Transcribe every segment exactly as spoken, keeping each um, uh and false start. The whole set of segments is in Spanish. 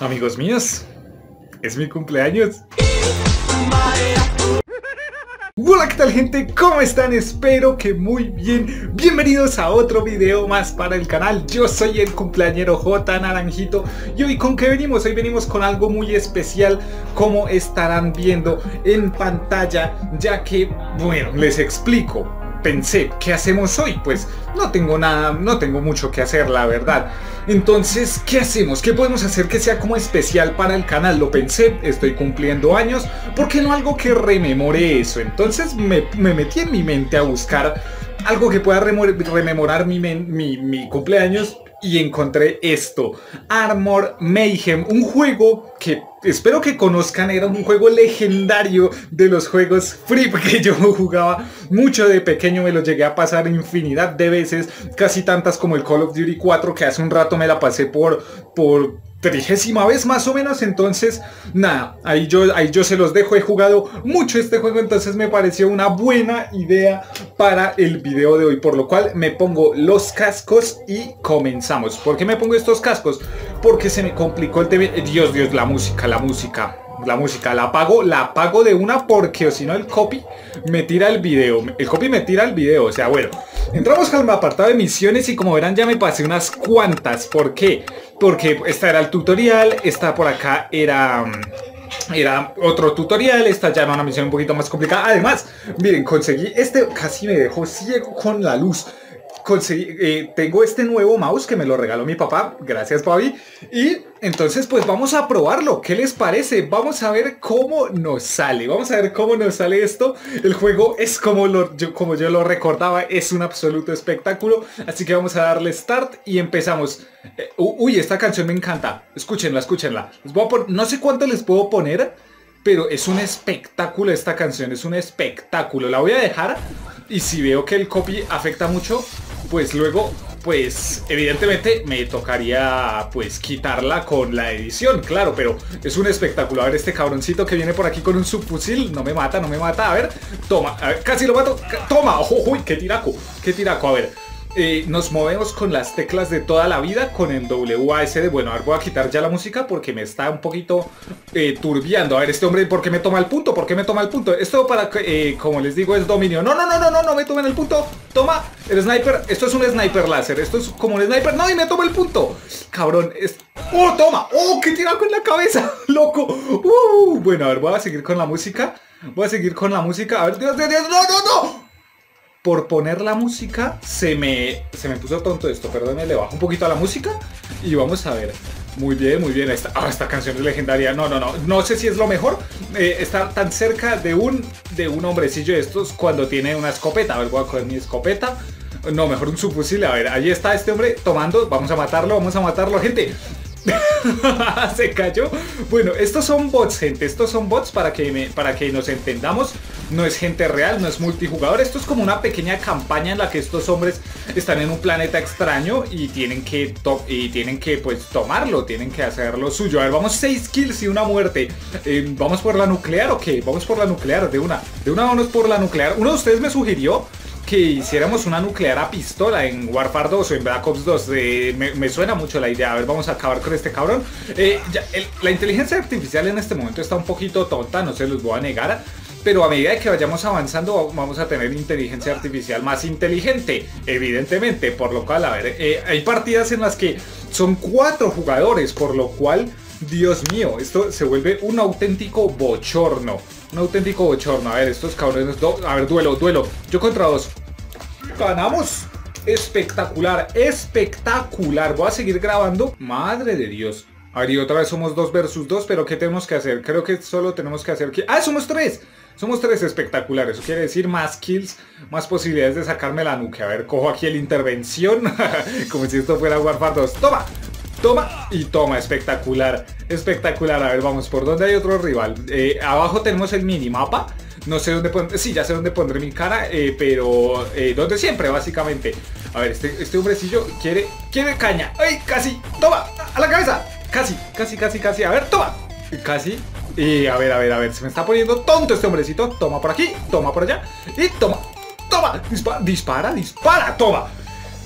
Amigos míos, es mi cumpleaños. Hola, ¿qué tal, gente? ¿Cómo están? Espero que muy bien. Bienvenidos a otro video más para el canal. Yo soy el cumpleañero J Naranjito. ¿Y hoy con qué venimos? Hoy venimos con algo muy especial, como estarán viendo en pantalla, ya que, bueno, les explico. Pensé, ¿qué hacemos hoy? Pues no tengo nada, no tengo mucho que hacer, la verdad. Entonces, ¿qué hacemos? ¿Qué podemos hacer que sea como especial para el canal? Lo pensé, estoy cumpliendo años, ¿por qué no algo que rememore eso? Entonces me, me metí en mi mente a buscar algo que pueda rememorar mi, mi, mi cumpleaños. Y encontré esto, Armor Mayhem, un juego que espero que conozcan, era un juego legendario de los juegos free que yo jugaba mucho de pequeño, me lo llegué a pasar infinidad de veces, casi tantas como el Call of Duty cuatro, que hace un rato me la pasé por... por trigésima vez más o menos. Entonces nada, ahí yo, ahí yo se los dejo. He jugado mucho este juego, entonces me pareció una buena idea para el video de hoy, por lo cual me pongo los cascos y comenzamos. ¿Por qué me pongo estos cascos? Porque se me complicó el tema. Dios, Dios, la música, la música La música, la apago, la apago de una, porque o si no el copy me tira el video. El copy me tira el video, o sea, bueno. Entramos al apartado de misiones y como verán ya me pasé unas cuantas. ¿Por qué? Porque esta era el tutorial, esta por acá era... Era otro tutorial, esta ya era una misión un poquito más complicada. Además, miren, conseguí este, casi me dejó ciego con la luz. Conseguí, eh, tengo este nuevo mouse que me lo regaló mi papá, gracias, papi. Y entonces pues vamos a probarlo, ¿qué les parece? Vamos a ver cómo nos sale, vamos a ver cómo nos sale esto. El juego es como, lo, yo, como yo lo recordaba, es un absoluto espectáculo. Así que vamos a darle start y empezamos. eh, Uy, esta canción me encanta, escúchenla, escúchenla. Les voy a poner, no sé cuánto les puedo poner, pero es un espectáculo esta canción, es un espectáculo. La voy a dejar y si veo que el copy afecta mucho, pues luego, pues evidentemente me tocaría pues quitarla con la edición, claro, pero es un espectáculo. A ver este cabroncito que viene por aquí con un subfusil, no me mata, no me mata, a ver, toma, a ver, casi lo mato, toma, ojo, uy, qué tiraco, qué tiraco, a ver. Eh, nos movemos con las teclas de toda la vida, con el W A S D. Bueno, a ver, voy a quitar ya la música porque me está un poquito eh, turbiando. A ver, este hombre, ¿por qué me toma el punto? ¿Por qué me toma el punto? Esto para, eh, como les digo, es dominio. No, no, no, no, no, no me tomen el punto. Toma, el sniper, esto es un sniper láser. Esto es como un sniper, no, y me toma el punto. Cabrón, es... ¡Oh, toma! ¡Oh, qué tiraco en la cabeza! ¡Loco! Uh, bueno, a ver, voy a seguir con la música. Voy a seguir con la música. A ver, Dios, Dios, Dios, no, no, no. Por poner la música se me, se me puso tonto esto, perdón, le bajo un poquito a la música y vamos a ver. Muy bien, muy bien, esta, oh, esta canción es legendaria, no, no, no, no sé si es lo mejor. eh, Estar tan cerca de un, de un hombrecillo de estos cuando tiene una escopeta. A ver, voy a coger mi escopeta, no, mejor un subfusil, a ver, ahí está este hombre tomando, vamos a matarlo, vamos a matarlo, gente. Se cayó. Bueno, estos son bots, gente. Estos son bots para que, me, para que nos entendamos. No es gente real, no es multijugador. Esto es como una pequeña campaña en la que estos hombres están en un planeta extraño y tienen que, y tienen que pues tomarlo, tienen que hacer lo suyo. A ver, vamos, seis kills y una muerte. eh, ¿Vamos por la nuclear o qué? Vamos por la nuclear, de una. De una vamos por la nuclear. Uno de ustedes me sugirió que hiciéramos una nuclear a pistola en Warfare dos o en Black Ops dos. eh, me, me suena mucho la idea. A ver, vamos a acabar con este cabrón. eh, ya, el, La inteligencia artificial en este momento está un poquito tonta, no se los voy a negar, pero a medida que vayamos avanzando vamos a tener inteligencia artificial más inteligente, evidentemente. Por lo cual, a ver, eh, hay partidas en las que son cuatro jugadores, por lo cual, Dios mío, esto se vuelve un auténtico bochorno. Un auténtico bochorno. A ver, estos cabrones. Do, a ver, duelo, duelo. Yo contra dos. Ganamos. Espectacular, espectacular. Voy a seguir grabando. Madre de Dios. A ver, y otra vez somos dos versus dos. Pero ¿qué tenemos que hacer? Creo que solo tenemos que hacer... ¡Ah, somos tres! Somos tres, espectaculares. Eso quiere decir más kills, más posibilidades de sacarme la nuque. A ver, cojo aquí el intervención. Como si esto fuera Warfare dos. ¡Toma! Toma y toma, espectacular, espectacular. A ver, vamos, ¿por dónde hay otro rival? Eh, abajo tenemos el minimapa. No sé dónde pondré, sí, ya sé dónde pondré mi cara, eh, pero eh, donde siempre, básicamente. A ver, este, este hombrecillo quiere, quiere caña. ¡Ay, casi! ¡Toma! ¡A la cabeza! Casi, casi, casi, casi. A ver, toma. Casi. Y a ver, a ver, a ver, se me está poniendo tonto este hombrecito. Toma por aquí, toma por allá y toma, toma. Dispara, dispara, dispara, toma.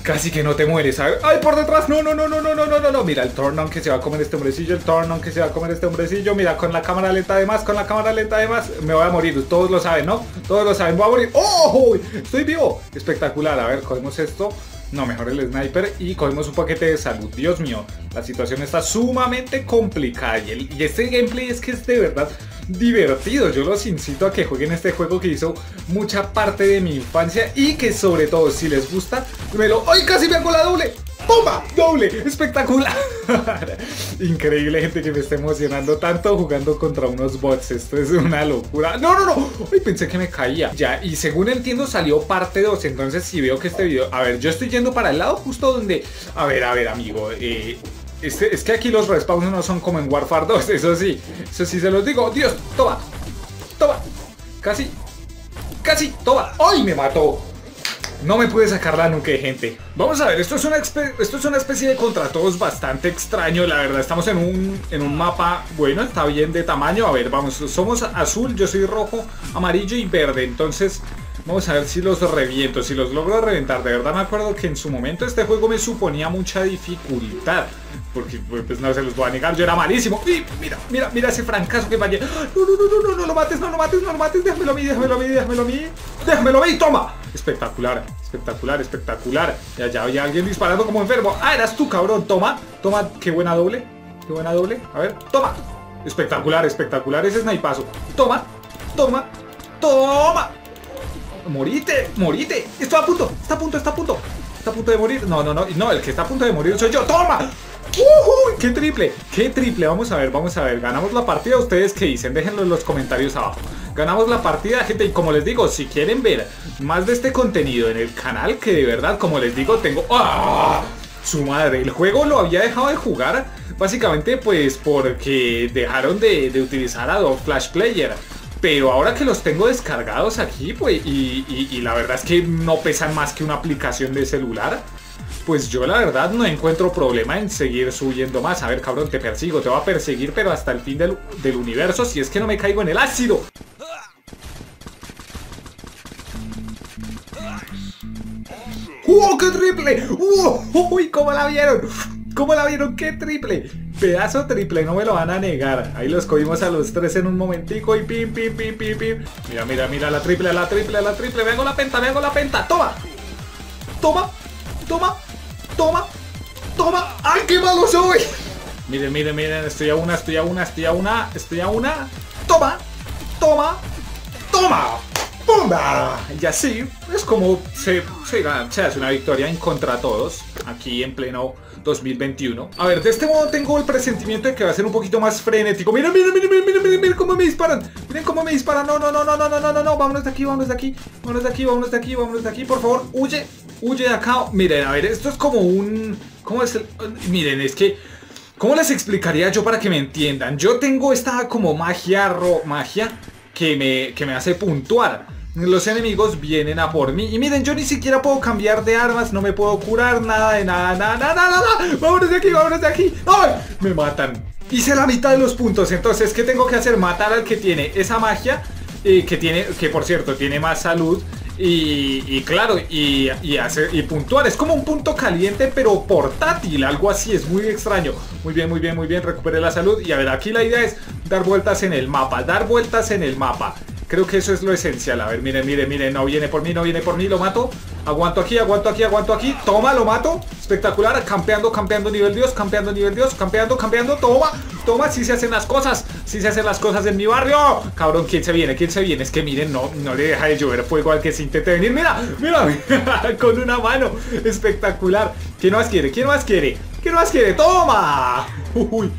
Casi que no te mueres. ¡Ay, por detrás! ¡No, no, no, no, no, no, no, no! Mira el turn on que se va a comer este hombrecillo. El turn on que se va a comer este hombrecillo. Mira, con la cámara lenta de más, con la cámara lenta de más. Me voy a morir. Todos lo saben, ¿no? Todos lo saben. ¡Voy a morir! ¡Oh! ¡Estoy vivo! Espectacular. A ver, cogemos esto. No, mejor el sniper. Y cogemos un paquete de salud. Dios mío, la situación está sumamente complicada. Y, el, y este gameplay es que es de verdad divertido. Yo los incito a que jueguen este juego que hizo mucha parte de mi infancia. Y que sobre todo, si les gusta, me lo... ¡Ay, casi me hago la doble! ¡Pumba! ¡Doble! ¡Espectacular! Increíble, gente, que me está emocionando tanto jugando contra unos bots. Esto es una locura. ¡No, no, no! ¡Ay, pensé que me caía! Ya, y según entiendo salió parte dos. Entonces, si veo que este video... A ver, yo estoy yendo para el lado justo donde... A ver, a ver, amigo. Eh... Este, es que aquí los respawns no son como en Warfare dos, eso sí, eso sí se los digo. Dios, toma, toma, casi, casi, toma. ¡Ay, me mató! No me pude sacar la nuque, gente. Vamos a ver, esto es una, esto es una especie de contratos bastante extraño, la verdad. Estamos en un, en un mapa, bueno, está bien de tamaño. A ver, vamos, somos azul, yo soy rojo, amarillo y verde, entonces... Vamos a ver si los reviento, si los logro reventar. De verdad me acuerdo que en su momento este juego me suponía mucha dificultad. Porque pues no se los voy a negar, yo era malísimo. Y mira, mira, mira ese francazo que fallé. No, no, no, no, no lo mates, no lo mates, no lo mates. Déjamelo a mí, déjamelo a mí, déjamelo a mí. Déjamelo a mí, toma. Espectacular, espectacular, espectacular. Ya, ya, ya, alguien disparando como enfermo. Ah, eras tú, cabrón, toma, toma. Qué buena doble, qué buena doble. A ver, toma. Espectacular, espectacular ese snipazo. Toma, toma, toma. Morite, morite, estoy a punto, está a punto, está a punto, está a punto de morir. No, no, no, no, el que está a punto de morir soy yo. ¡Toma! ¡Uy! ¡Qué triple! ¡Qué triple! Vamos a ver, vamos a ver. ¿Ganamos la partida? ¿Ustedes qué dicen? Déjenlo en los comentarios abajo. Ganamos la partida, gente, y como les digo, si quieren ver más de este contenido en el canal, que de verdad, como les digo, tengo... ¡Ah! Su madre, el juego lo había dejado de jugar básicamente pues porque dejaron de, de utilizar Adobe Flash Player. Pero ahora que los tengo descargados aquí, pues, y, y, y la verdad es que no pesan más que una aplicación de celular, pues yo la verdad no encuentro problema en seguir subiendo más. A ver, cabrón, te persigo, te voy a perseguir, pero hasta el fin del, del universo, si es que no me caigo en el ácido. ¡Wow, qué triple! ¡Uy, cómo la vieron! ¿Cómo la vieron? ¡Qué triple! Pedazo triple, no me lo van a negar. Ahí los cogimos a los tres en un momentico y pim, pim, pim, pim, pim. Mira, mira, mira, la triple, la triple, la triple. Vengo la penta, vengo la penta. ¡Toma! ¡Toma! ¡Toma! ¡Toma! ¡Toma! ¡Ay, qué malo soy! Miren, miren, miren. Estoy a una, estoy a una, estoy a una, estoy a una. ¡Toma! ¡Toma! ¡Toma! ¡Pumba! Y así es como se, se, se hace una victoria en contra todos, aquí en pleno dos mil veintiuno. A ver, de este modo tengo el presentimiento de que va a ser un poquito más frenético. ¡Miren, miren, miren, miren, miren, miren, miren cómo me disparan! ¡Miren cómo me disparan! ¡No, no, no, no, no, no, no, no, no! ¡Vámonos de aquí, vámonos de aquí! ¡Vámonos de aquí, vámonos de aquí, vámonos de aquí! ¡Por favor, huye! ¡Huye de acá! Miren, a ver, esto es como un... ¿Cómo es el...? Miren, es que... ¿Cómo les explicaría yo para que me entiendan? Yo tengo esta como magia, ro... magia... Que me, que me hace puntuar. Los enemigos vienen a por mí. Y miren, yo ni siquiera puedo cambiar de armas. No me puedo curar, nada de nada, nada, nada, nada. Vámonos de aquí, vámonos de aquí. ¡Ay! Me matan. Hice la mitad de los puntos. Entonces, ¿qué tengo que hacer? Matar al que tiene esa magia, eh, que tiene, que por cierto, tiene más salud. Y, y claro, y, y, hacer, y puntuar. Es como un punto caliente, pero portátil, algo así, es muy extraño. Muy bien, muy bien, muy bien, recuperé la salud. Y a ver, aquí la idea es dar vueltas en el mapa. Dar vueltas en el mapa. Creo que eso es lo esencial. A ver, miren, miren, miren, no viene por mí, no viene por mí, lo mato. Aguanto aquí, aguanto aquí, aguanto aquí. Toma, lo mato, espectacular. Campeando, campeando nivel Dios, campeando nivel Dios. Campeando, campeando, toma, toma. Si se hacen las cosas, si se hacen las cosas en mi barrio. Cabrón, ¿quién se viene? ¿Quién se viene? Es que miren, no, no le deja de llover fuego al que se intente venir. Mira, mira, mira, con una mano, espectacular. ¿Quién más quiere? ¿Quién más quiere? ¿Quién más quiere? Toma. Uy.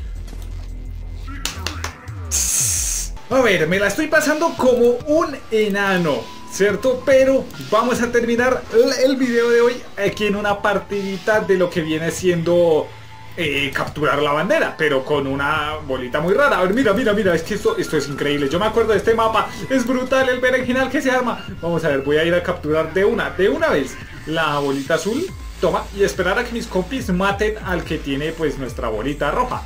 A ver, me la estoy pasando como un enano, ¿cierto? Pero vamos a terminar el video de hoy aquí en una partidita de lo que viene siendo eh, capturar la bandera, pero con una bolita muy rara. A ver, mira, mira, mira, es que esto, esto es increíble. Yo me acuerdo de este mapa, es brutal el berenjenal que se arma. Vamos a ver, voy a ir a capturar de una, de una vez la bolita azul, toma, y esperar a que mis compis maten al que tiene pues nuestra bolita roja.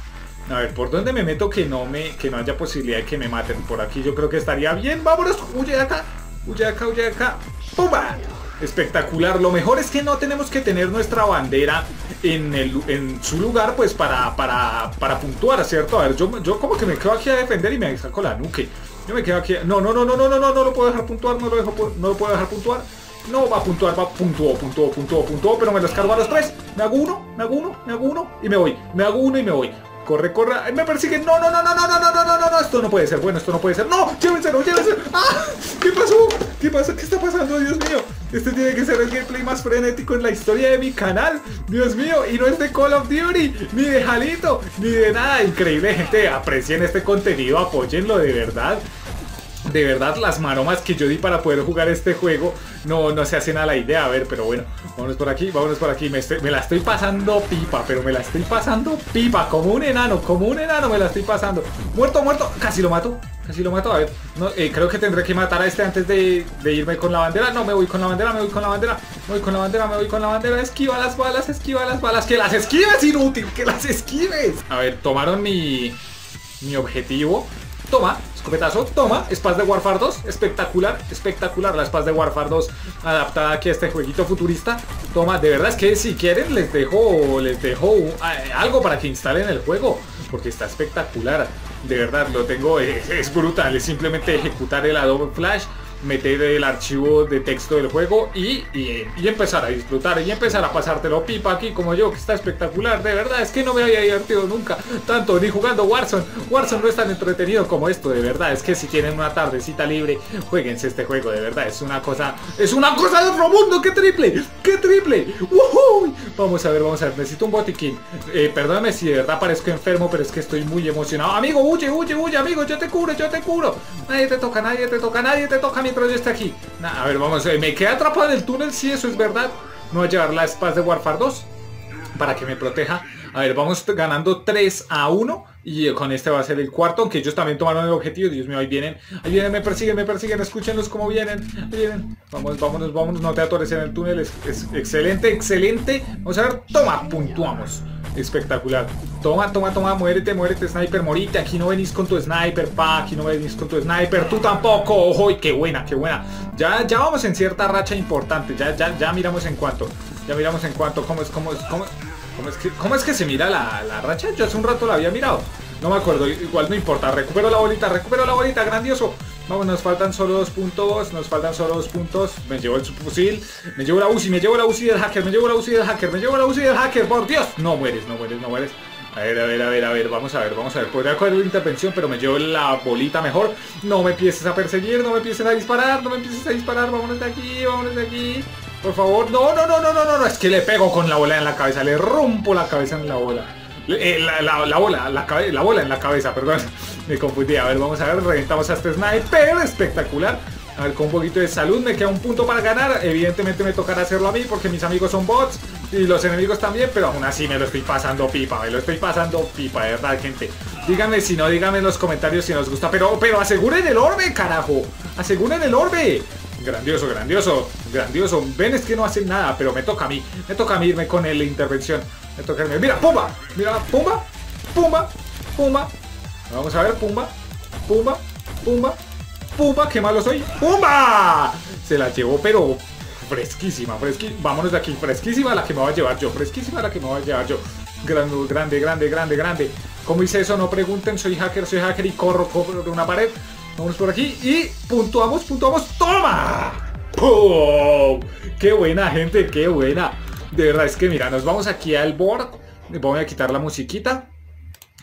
A ver, ¿por dónde me meto que no me que no haya posibilidad de que me maten? Por aquí yo creo que estaría bien. ¡Vámonos! ¡Huye de acá! ¡Huye de acá! ¡Huye de acá! ¡Pumba! espectacular. Lo mejor es que no tenemos que tener nuestra bandera en, el, en su lugar, pues para, para, para puntuar, ¿cierto? A ver, yo, yo como que me quedo aquí a defender y me saco la nuque. Yo me quedo aquí, no, no, no, no, no, no, no, no lo puedo dejar puntuar, no lo, dejo, no lo puedo dejar puntuar. No va a puntuar, va, puntuó, puntuó, puntuó, puntuó, pero me los cargo a los tres. Me hago uno, me hago uno, me hago uno y me voy. Me hago uno y me voy. Corre, corre, me persiguen. No, no, no, no, no, no, no, no, no, no, esto no puede ser, bueno, esto no puede ser. No, llévenselo, llévenselo. ¡Ah! ¿Qué pasó? ¿Qué pasó? ¿Qué está pasando? Dios mío. Este tiene que ser el gameplay más frenético en la historia de mi canal. Dios mío, y no es de Call of Duty, ni de Jalito, ni de nada. Increíble, gente, aprecien este contenido, apóyenlo de verdad. De verdad, las maromas que yo di para poder jugar este juego no, no se hacen a la idea. A ver, pero bueno, vámonos por aquí, vámonos por aquí. Me, estoy, me la estoy pasando pipa, pero me la estoy pasando pipa. Como un enano, como un enano me la estoy pasando. Muerto, muerto, casi lo mato, casi lo mato. A ver, no, eh, creo que tendré que matar a este antes de, de irme con la bandera. No, me voy con la bandera, me voy con la bandera. Me voy con la bandera, me voy con la bandera. Esquiva las balas, esquiva las balas. ¡Que las esquives, inútil! ¡Que las esquives! A ver, tomaron mi, mi objetivo. Toma, escopetazo, toma, Spaz de Warfare dos, espectacular, espectacular la Spaz de Warfare dos adaptada aquí a este jueguito futurista. Toma, de verdad es que si quieren les dejo, les dejo algo para que instalen el juego, porque está espectacular, de verdad, lo tengo, es, es brutal, es simplemente ejecutar el Adobe Flash, meter el archivo de texto del juego y, y, y empezar a disfrutar y empezar a pasártelo pipa aquí como yo, que está espectacular, de verdad, es que no me había divertido nunca tanto, ni jugando Warzone. Warzone no es tan entretenido como esto, de verdad, es que si tienen una tardecita libre, jueguense este juego, de verdad, es una cosa, es una cosa de otro mundo. ¡Qué triple! ¡Qué triple! ¡Uhuy! Vamos a ver, vamos a ver, necesito un botiquín. eh, Perdóname si de verdad parezco enfermo, pero es que estoy muy emocionado. Amigo, huye, huye, huye, amigo, yo te curo, yo te curo. Nadie te toca, nadie te toca, nadie te toca. Mientras yo esté aquí, nah, a ver, vamos, eh, me quedé atrapado en el túnel, si eso es verdad. Me voy a llevar la Spaz de Warfare dos para que me proteja. A ver, vamos ganando tres a uno y con este va a ser el cuarto, aunque ellos también tomaron el objetivo. Dios mío, ahí vienen, ahí vienen, me persiguen, me persiguen, escúchenlos como vienen, ahí vienen. Vamos, vámonos, vámonos, no te atores en el túnel, es, es excelente, excelente. Vamos a ver, toma, puntuamos. Espectacular. Toma, toma, toma, muérete, muérete, sniper, morite. Aquí no venís con tu sniper, pa, aquí no venís con tu sniper. Tú tampoco, ojo, y qué buena, qué buena. Ya, ya vamos en cierta racha importante. Ya, ya, ya miramos en cuanto. Ya miramos en cuanto, cómo es, cómo es, cómo, cómo es que, cómo es que se mira la, la racha. Yo hace un rato la había mirado, no me acuerdo, igual no importa. Recupero la bolita, recupero la bolita, grandioso. Vamos, nos faltan solo dos puntos, nos faltan solo dos puntos. Me llevo el subfusil, me llevo la Uzi, me llevo la Uzi del hacker, me llevo la Uzi del hacker, me llevo la Uzi del hacker, por Dios. No mueres, no mueres, no mueres. A ver, a ver, a ver, a ver, vamos a ver, vamos a ver. Podría coger una intervención, pero me llevo la bolita mejor. No me empieces a perseguir, no me empieces a disparar, no me empieces a disparar. Vámonos de aquí, vámonos de aquí. Por favor, no, no, no, no, no, no, no. Es que le pego con la bola en la cabeza, le rompo la cabeza en la bola. Eh, la, la, la bola, la, cabe, la bola en la cabeza, perdón, me confundí. A ver, vamos a ver, reventamos a este sniper, espectacular. A ver, con un poquito de salud, me queda un punto para ganar. Evidentemente me tocará hacerlo a mí, porque mis amigos son bots y los enemigos también, pero aún así me lo estoy pasando pipa, me lo estoy pasando pipa, de verdad, gente. Díganme si no, díganme en los comentarios si nos gusta, pero, pero aseguren el orbe, carajo, aseguren el orbe. Grandioso, grandioso, grandioso. Ven, es que no hacen nada, pero me toca a mí, me toca a mí irme con la intervención. Me toca irme. Mira, pumba, mira, pumba, pumba, pumba. Vamos a ver, pumba, pumba, pumba, pumba. Qué malo soy. ¡Pumba! Se la llevó, pero fresquísima, fresquísima. Vámonos de aquí, fresquísima la que me voy a llevar yo, fresquísima la que me voy a llevar yo. Grande, grande, grande, grande, grande. ¿Cómo hice eso? No pregunten, soy hacker, soy hacker y corro, corro de una pared. Vamos por aquí y puntuamos, puntuamos. ¡Toma! ¡Pum! ¡Qué buena, gente! ¡Qué buena! De verdad, es que mira, nos vamos aquí al board. Voy a quitar la musiquita.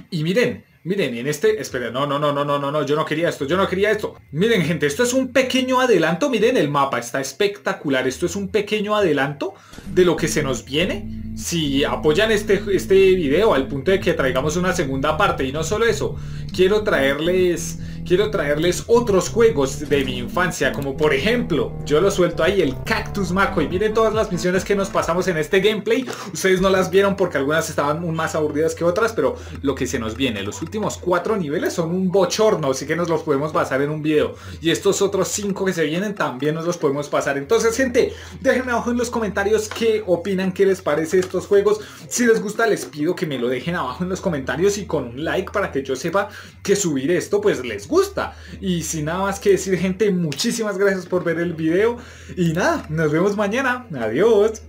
Y miren, miren, en este... Espera, no, no, no, no, no, no, no. Yo no quería esto, yo no quería esto. Miren, gente, esto es un pequeño adelanto. Miren el mapa, está espectacular. Esto es un pequeño adelanto de lo que se nos viene. Si apoyan este, este video al punto de que traigamos una segunda parte. Y no solo eso, quiero traerles, quiero traerles otros juegos de mi infancia. Como por ejemplo, yo lo suelto ahí, el Cactus McCoy. Miren todas las misiones que nos pasamos en este gameplay. Ustedes no las vieron porque algunas estaban más aburridas que otras, pero lo que se nos viene, los últimos cuatro niveles son un bochorno, así que nos los podemos pasar en un video. Y estos otros cinco que se vienen también nos los podemos pasar. Entonces, gente, déjenme abajo en los comentarios qué opinan, qué les parece estos juegos. Si les gusta, les pido que me lo dejen abajo en los comentarios y con un like para que yo sepa que subir esto pues les gusta. Y sin nada más que decir, gente, muchísimas gracias por ver el video. Y nada, nos vemos mañana. Adiós.